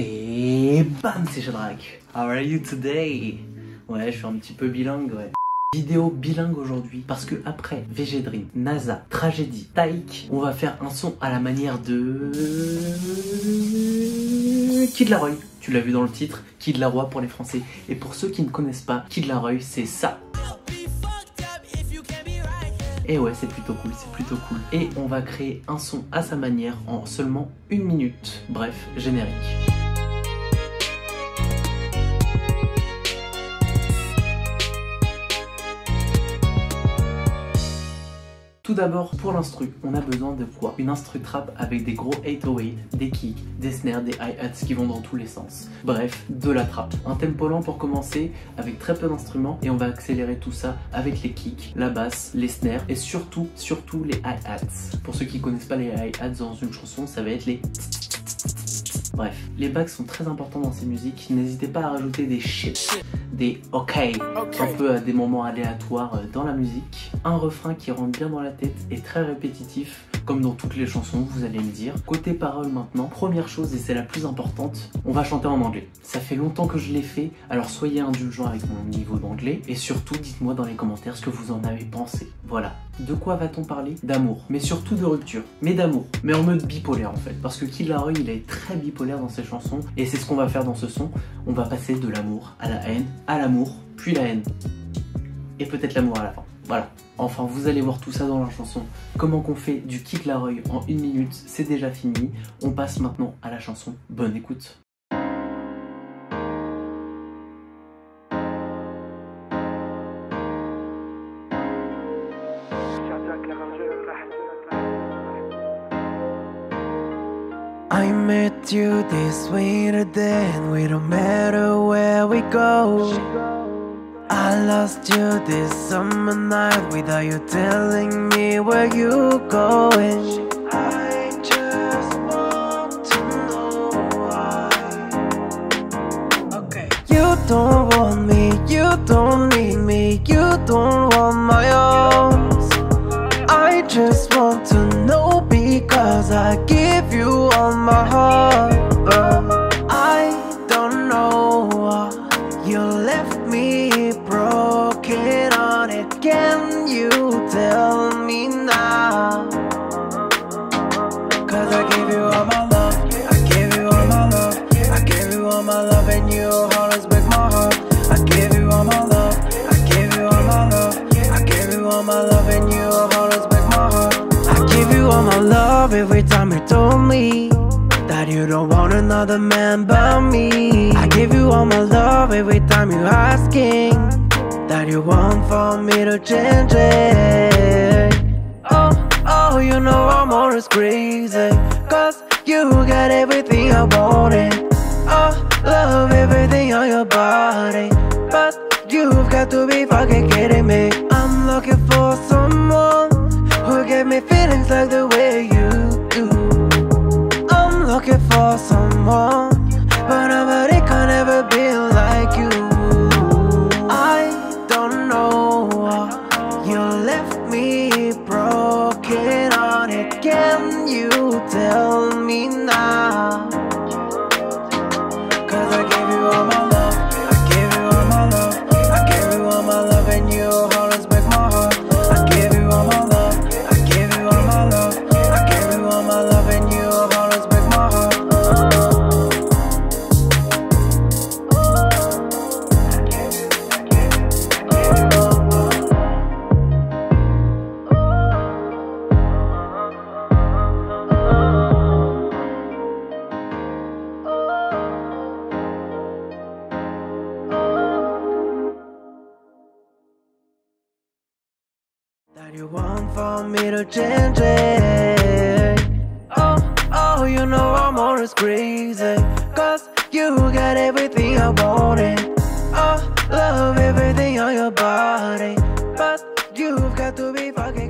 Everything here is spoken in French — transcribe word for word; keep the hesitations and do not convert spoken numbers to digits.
Et bam, c'est Chadraque. How are you today? Ouais, je suis un petit peu bilingue, ouais. Vidéo bilingue aujourd'hui, parce que après V G Dream, NASA, Tragédie, Taïk, on va faire un son à la manière de... Kid Laroi. Tu l'as vu dans le titre, Kid Laroi pour les Français. Et pour ceux qui ne connaissent pas, Kid Laroi, c'est ça. Et ouais, c'est plutôt cool, c'est plutôt cool. Et on va créer un son à sa manière en seulement une minute. Bref, générique. Tout d'abord, pour l'instru, on a besoin de quoi? Une instru trap avec des gros huit cent huit, des kicks, des snares, des hi-hats qui vont dans tous les sens. Bref, de la trap. Un tempo lent pour commencer, avec très peu d'instruments, et on va accélérer tout ça avec les kicks, la basse, les snares, et surtout, surtout les hi-hats. Pour ceux qui connaissent pas les hi-hats dans une chanson, ça va être les... Bref, les backs sont très importants dans ces musiques, n'hésitez pas à rajouter des shit, des ok, un peu à des moments aléatoires dans la musique. Un refrain qui rentre bien dans la tête et très répétitif, comme dans toutes les chansons, vous allez me dire. Côté paroles maintenant, première chose, et c'est la plus importante, on va chanter en anglais. Ça fait longtemps que je l'ai fait, alors soyez indulgents avec mon niveau d'anglais, et surtout, dites-moi dans les commentaires ce que vous en avez pensé. Voilà. De quoi va-t-on parler? D'amour, mais surtout de rupture, mais d'amour, mais en mode bipolaire en fait, parce que Kid Laroi, il est très bipolaire dans ses chansons, et c'est ce qu'on va faire dans ce son. On va passer de l'amour à la haine, à l'amour, puis la haine, et peut-être l'amour à la fin. Voilà. Enfin, vous allez voir tout ça dans la chanson. Comment qu'on fait du Kid Laroi en une minute, c'est déjà fini. On passe maintenant à la chanson. Bonne écoute. I met you this winter, then we don't matter where we go. I lost you this summer night without you telling me where you going. I just want to know why. Okay. You don't want me, you don't need me, you don't want my arms. I just want to know because I give you all my heart. Can you tell me now? Cause I give you all my love, I give you all my love, I give you all my love, and you always break my heart. I give you all my love, I give you all my love, I give you all my love, and you always break my heart. I give you all my love every time you told me that you don't want another man but me. I give you all my love every time you're asking that you want for me to change it. Oh, oh, you know I'm always crazy, cause you got everything I wanted. Oh, love everything on your body, but you've got to be fucking kidding me. I'm looking for someone who give me feelings like the way you do. I'm looking for someone, but nobody can ever be like you. Tell me now, cause I gave you all my love, I gave you all my love, I gave you all my love, and you always break my heart. I gave you all my love, I gave you all my love, I gave you all my love, and you always break my heart. You want for me to change it. Oh, oh, you know I'm always crazy, cause you got everything I wanted. Oh, love everything on your body, but you've got to be fucking